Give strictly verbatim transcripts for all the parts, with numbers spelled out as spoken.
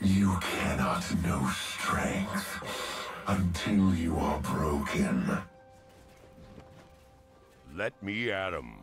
You cannot know strength until you are broken. Let me at 'em.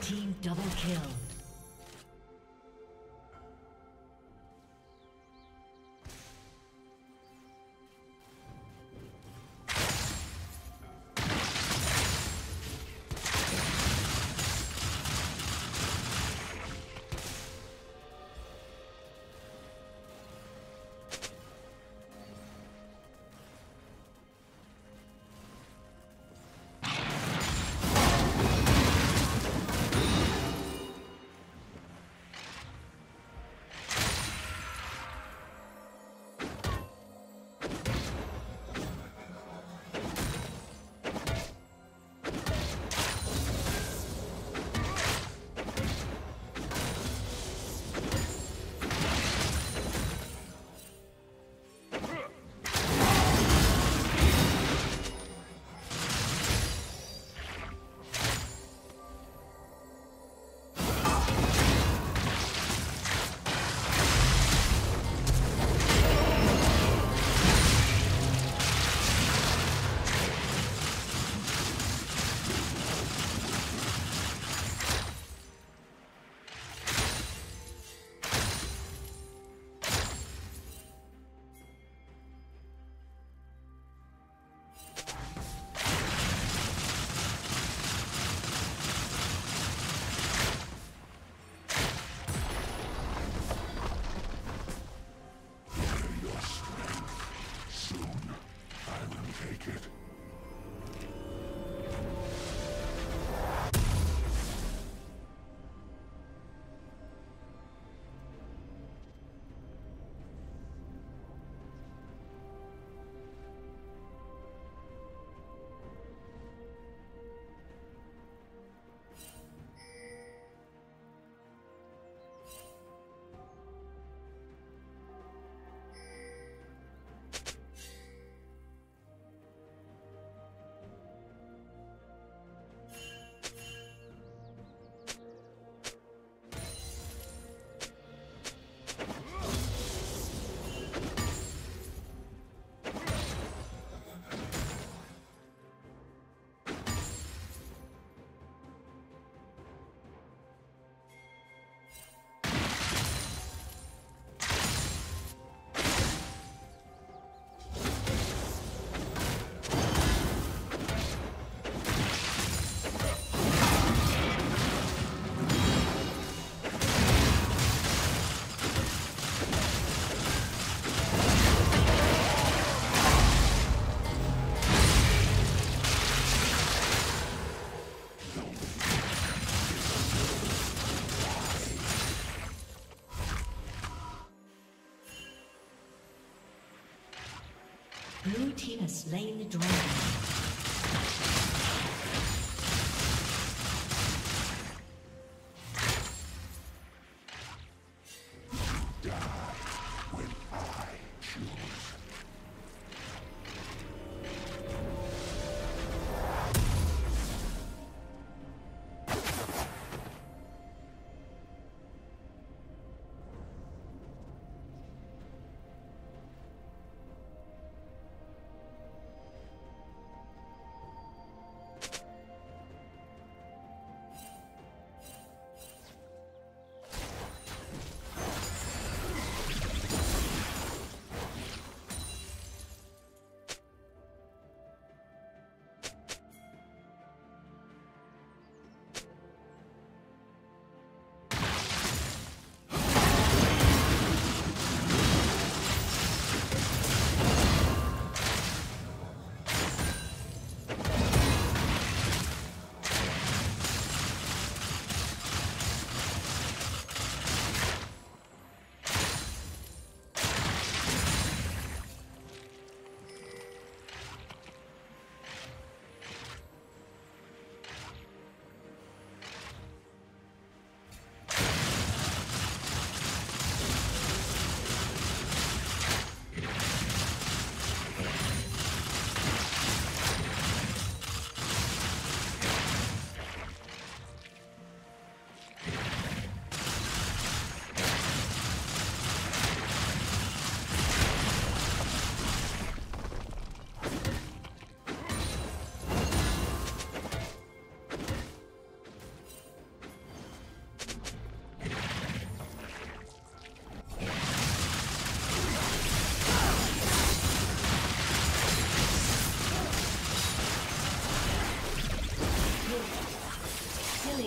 Red team double kill. Blue team has slain the dragon.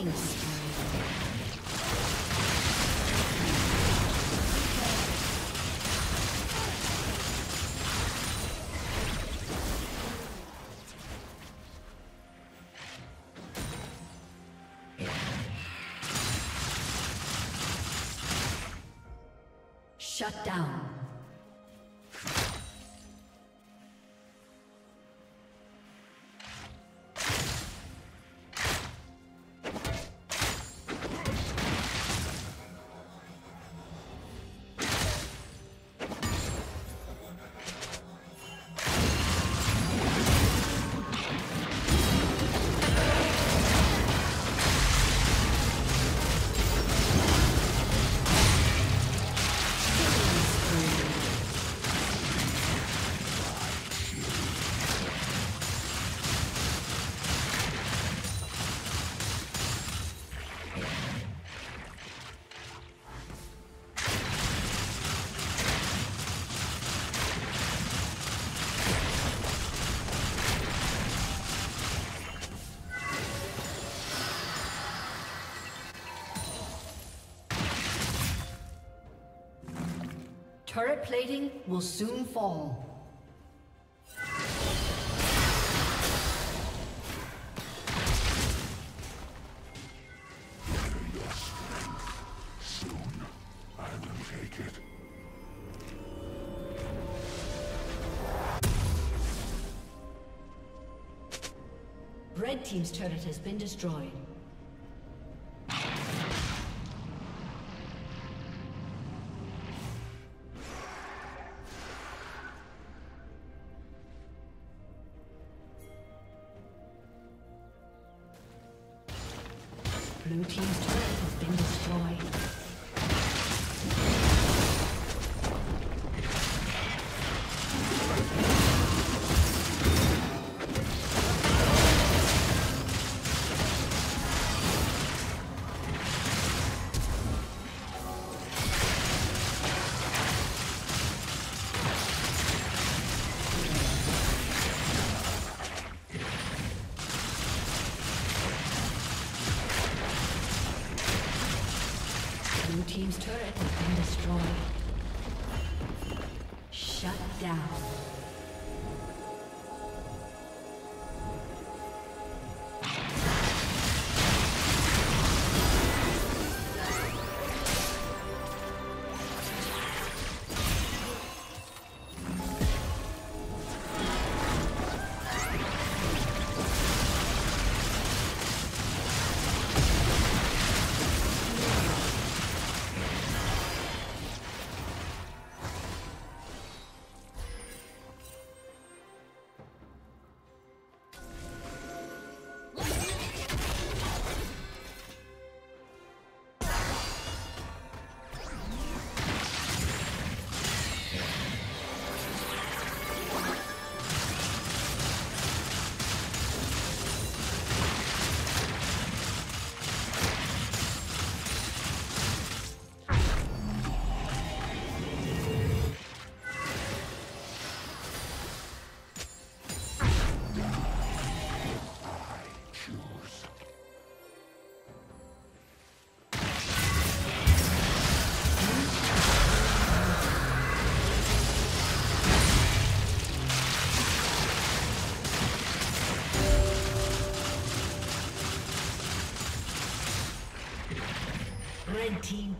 King's shut down. Turret plating will soon fall. Red Team's turret has been destroyed. Blue Team's turret has been destroyed. Blue Team's turret has been destroyed. Shut down. Red Team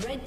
Red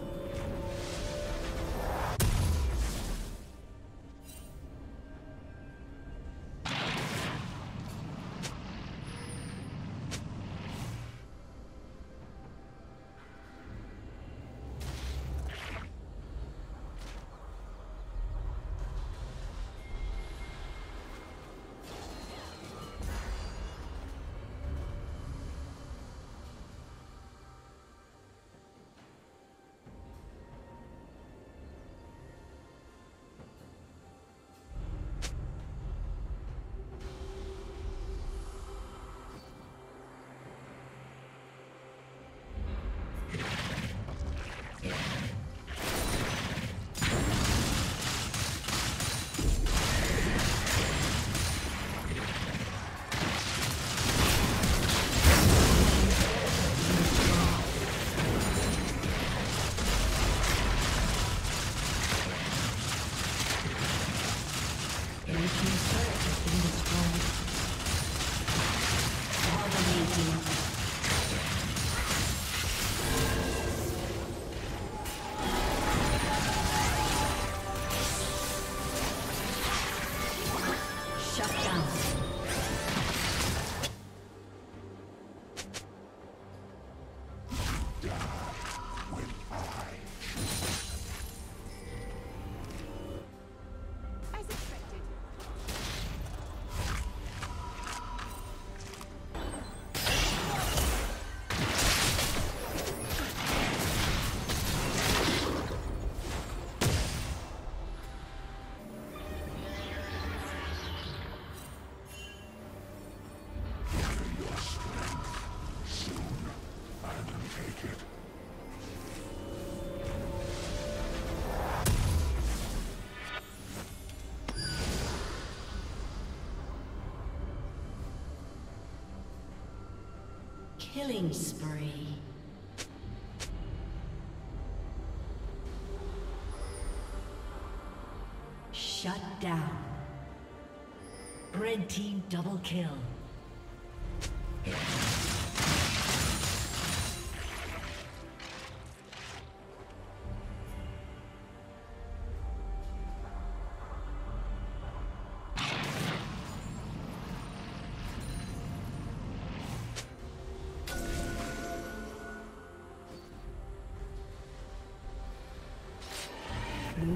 Killing spree. Shut down. Red team double kill. Blue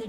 The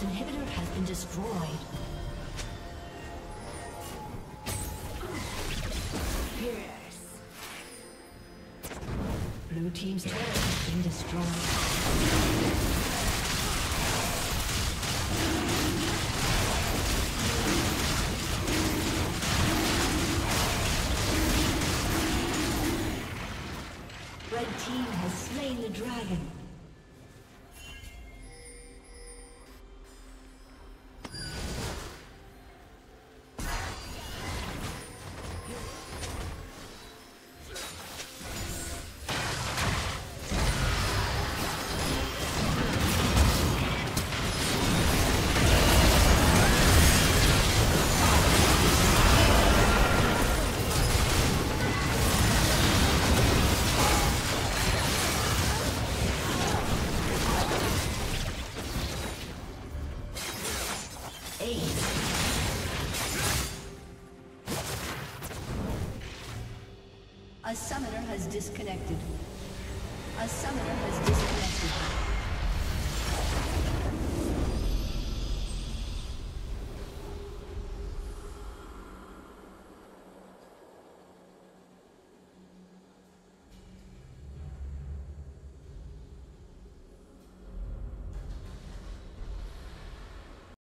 This inhibitor has been destroyed. Pierce. Blue team's turret has been destroyed. Red team has slain the dragon. A summoner has disconnected. A summoner has disconnected.